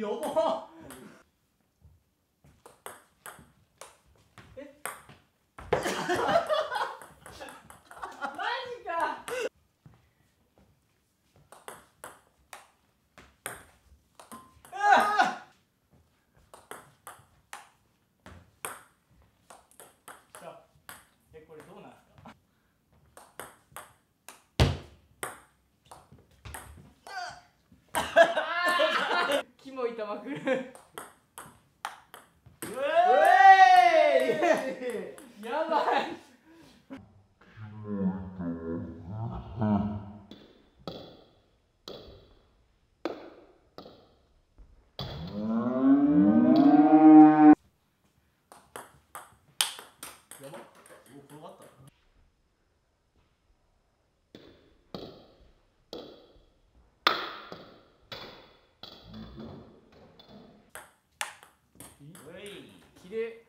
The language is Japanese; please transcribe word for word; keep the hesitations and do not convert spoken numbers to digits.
여보. 마니까. 아! 자,でこれどうなんですか? Yeah.